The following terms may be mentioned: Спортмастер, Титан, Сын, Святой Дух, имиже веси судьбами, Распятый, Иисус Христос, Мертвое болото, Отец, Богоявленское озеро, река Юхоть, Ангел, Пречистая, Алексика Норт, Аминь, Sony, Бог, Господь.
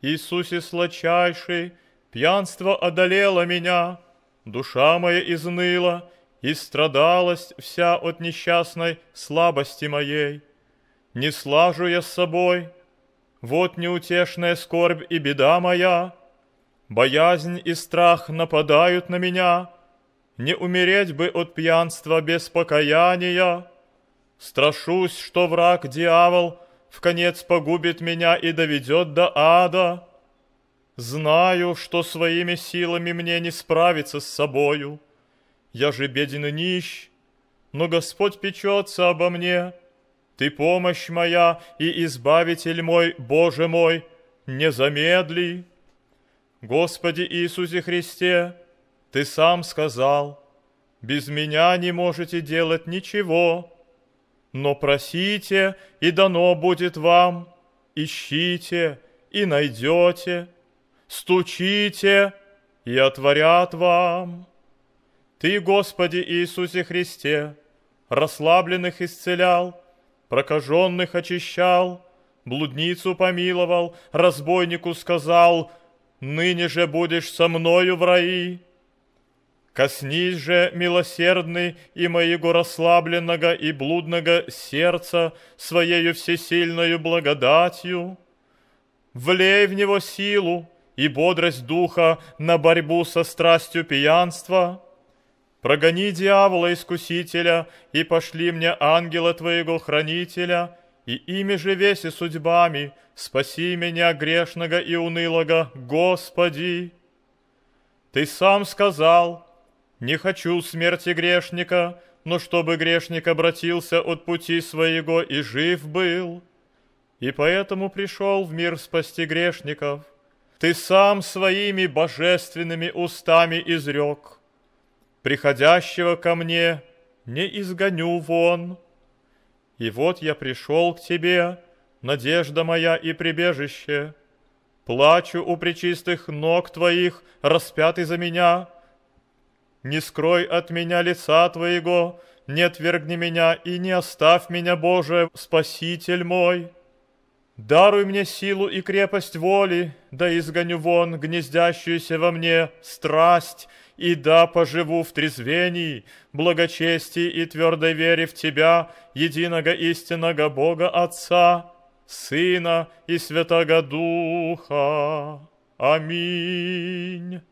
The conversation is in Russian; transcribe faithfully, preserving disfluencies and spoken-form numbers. Иисусе сладчайший, пьянство одолело меня, душа моя изныла, и страдалась вся от несчастной слабости моей. Не слажу я с собой, вот неутешная скорбь и беда моя. Боязнь и страх нападают на меня, не умереть бы от пьянства без покаяния. Страшусь, что враг дьявол вконец погубит меня и доведет до ада. Знаю, что своими силами мне не справиться с собою. Я же беден и нищ, но Господь печется обо мне. Ты помощь моя и избавитель мой, Боже мой, не замедли. Господи Иисусе Христе, Ты сам сказал, без меня не можете делать ничего. Но просите, и дано будет вам, ищите, и найдете, стучите, и отворят вам. Ты, Господи Иисусе Христе, расслабленных исцелял, прокаженных очищал, блудницу помиловал, разбойнику сказал: «Ныне же будешь со мною в раи». Коснись же, милосердный, и моего расслабленного и блудного сердца своею всесильною благодатью. Влей в него силу и бодрость духа на борьбу со страстью пьянства. Прогони дьявола-искусителя, и пошли мне ангела Твоего хранителя, и ими же веси судьбами спаси меня, грешного и унылого, Господи. Ты сам сказал: «Не хочу смерти грешника, но чтобы грешник обратился от пути своего и жив был». И поэтому пришел в мир спасти грешников. Ты сам своими божественными устами изрек: «Приходящего ко мне не изгоню вон». И вот я пришел к тебе, надежда моя и прибежище. Плачу у пречистых ног твоих, распятый за меня. Не скрой от меня лица Твоего, не отвергни меня и не оставь меня, Боже, Спаситель мой. Даруй мне силу и крепость воли, да изгоню вон гнездящуюся во мне страсть, и да поживу в трезвении, благочестии и твердой вере в Тебя, единого истинного Бога Отца, Сына и Святого Духа. Аминь.